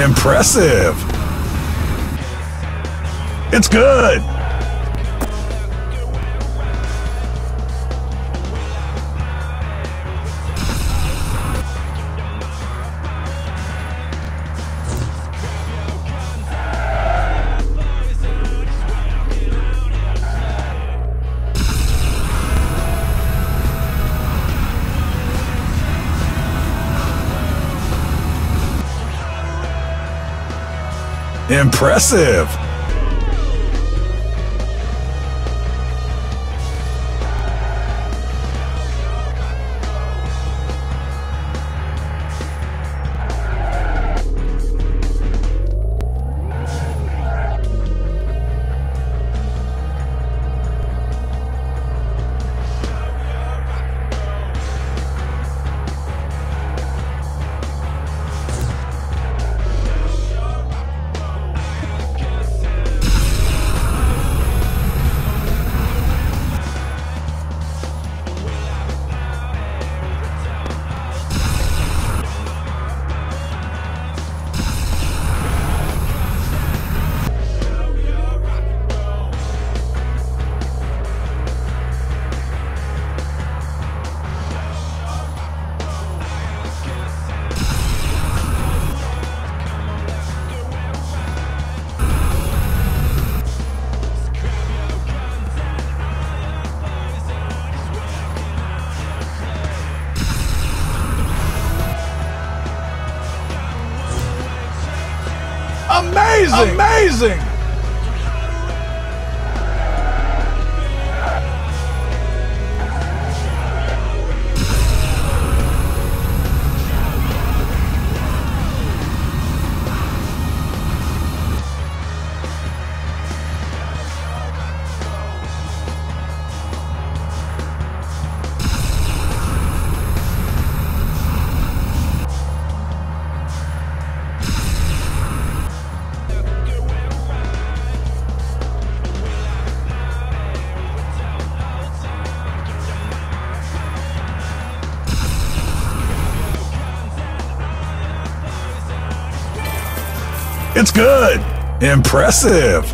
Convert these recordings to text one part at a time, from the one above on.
Impressive. It's good. Impressive. Amazing! Amazing! It's good. Impressive.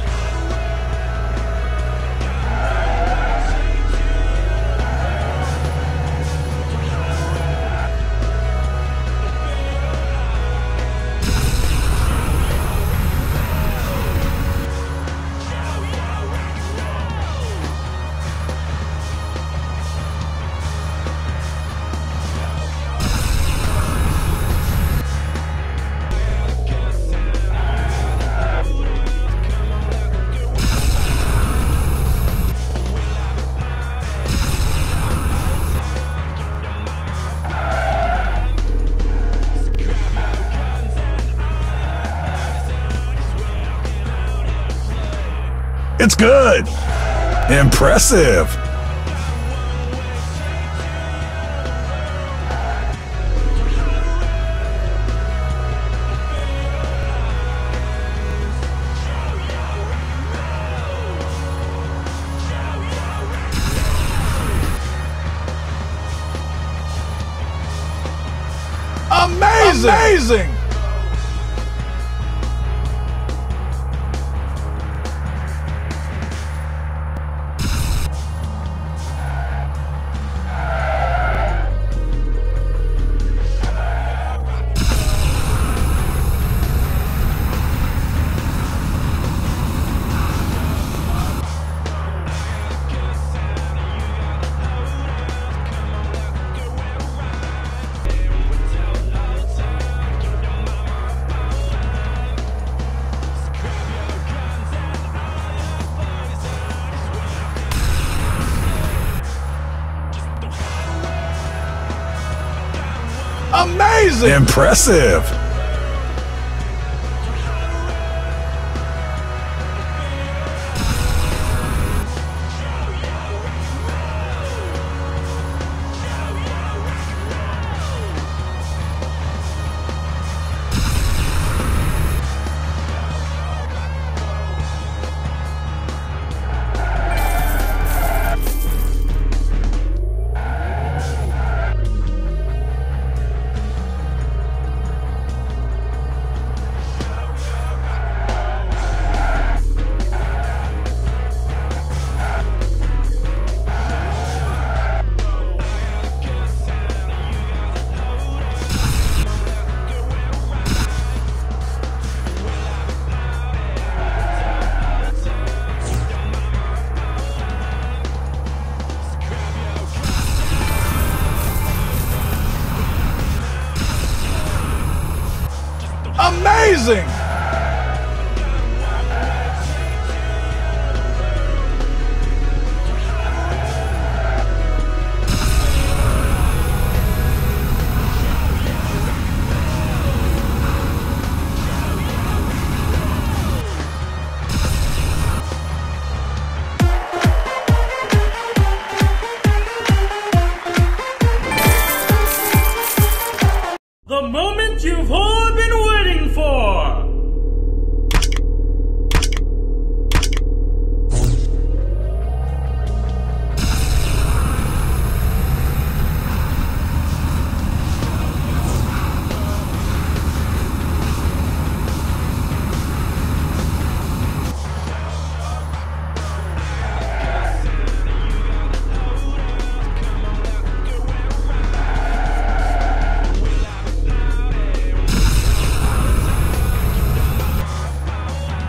It's good. Impressive. Amazing. Amazing. Amazing! Impressive! amazing. The moment you've all been waiting for!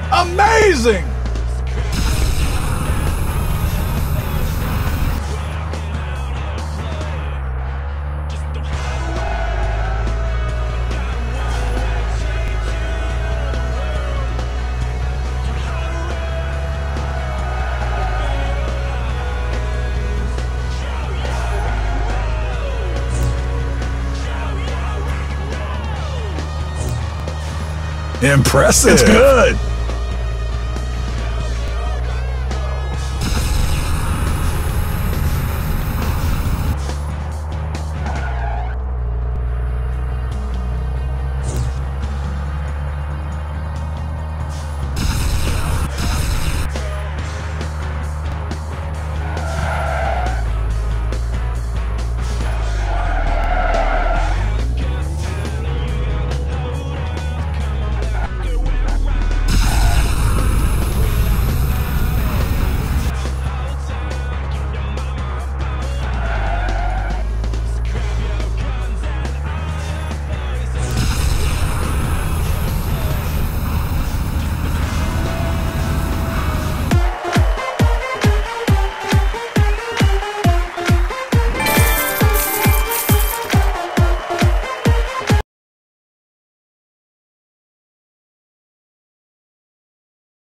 Amazing! Impressive. It's good.